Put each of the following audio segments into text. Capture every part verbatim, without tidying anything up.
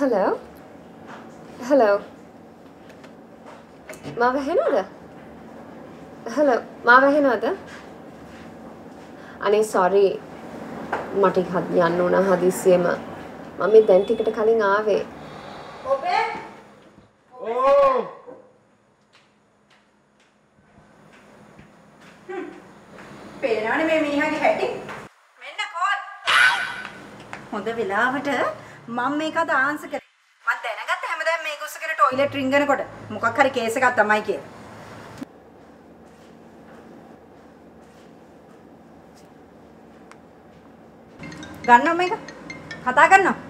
Hello? Hello? Mava henada? Hello? Mava henada? Ane sorry. මට යන්න උනා හදිස්සියෙම මම මේ දැන් ටිකට කලින් ආවේ ඔබේ ඕ පේනවනේ මේ මිනිහාගේ හැටි මෙන්න කෝල් හොඳ වෙලාවට මම මේක අද ආන්සර් කරේ මම දැනගත්ත හැමදාම මේක උස්සගෙන ටොයිලට් රින්ගනකොට මොකක් හරි කේස් එකක් තමයි කියලා ගන්නව මේක කතා කරනවා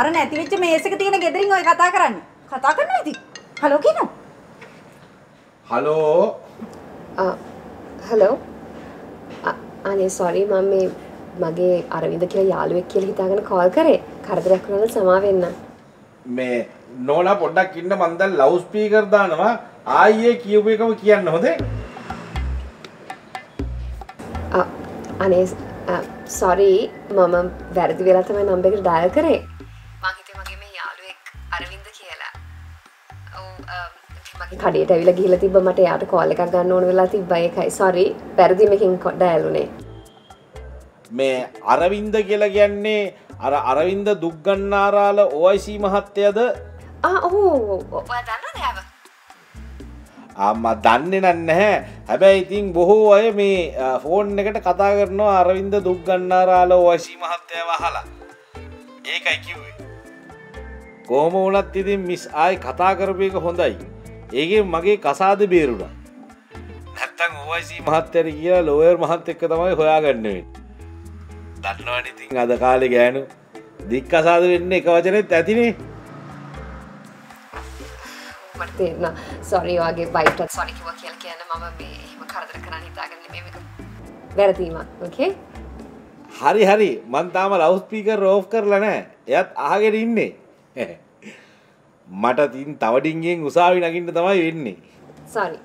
අර නැති වෙච්ච මේස් එක තියෙන ගෙදරින් ඔය කතා කරන්නේ කතා කරනවා ඉතින් හලෝ කියනවා හලෝ අ හලෝ අනේ sorry මම මේ මගේ අරවින්ද කියලා යාළුවෙක් කියලා හිතාගෙන කෝල් කරේ කරදරයක් වුණාද සමා වෙන්න මේ නෝනා පොඩ්ඩක් ඉන්න මන් දැන් ලවුඩ් ස්පීකර් දානවා ආයේ කියපු එකම කියන්න හොදේ අ අනේ Uh, sorry, mama. වැරදි වෙලා තමයි number එක dial කරේ. මං හිතුවේ මගේ මේ යාළුවෙක් අරවින්ද කියලා. ඔව් මගේ කඩේට ඇවිල්ලා ගිහලා තිබ්බා මට එයාට call එකක් ගන්න ඕන වෙලා තිබ්බා ඒකයි. sorry, වැරදි මේකෙන් dial උනේ. මේ අරවින්ද කියලා කියන්නේ අර Aravinda Dukgannarala O I C මහත්තයාද? ආ ඔව් ඔයා දන්නවද එයාව? ආම්මා දන්නේ නැහැ. හැබැයි ඉතින් බොහෝ අය මේ ෆෝන් එකට කතා කරනවා Aravinda Dukgannarala O I C මහත්තයාව අහලා. ඒකයි කිව්වේ. කොහොම වුණත් ඉතින් මිස් ආයි කතා කරපු එක හොඳයි. ඒකෙන් මගේ කසාද බේරුණා. නැත්තම් O I C මහත්තයාට කියලා ලෝයර් මහත් එක්ක තමයි හොයාගන්නේ වෙන්නේ. දන්නවනේ ඉතින් අද කාලේ ගෑනු දික් කසාද වෙන්නේ එක වචනෙත් ඇතිනේ. No, sorry, I gave bite. Sorry, I was killed. Mama, me, I was killed. I was killed. Okay? Hari, Hari, man, tama loudspeaker off karla na. Yat, aage dinne. Mata tin tawadinge usavi naginne tamai wenne. Sorry.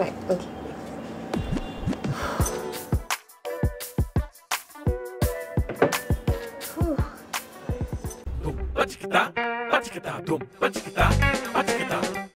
Right. Okay. Whew. Pachikita, pachikita, dum, pachikita.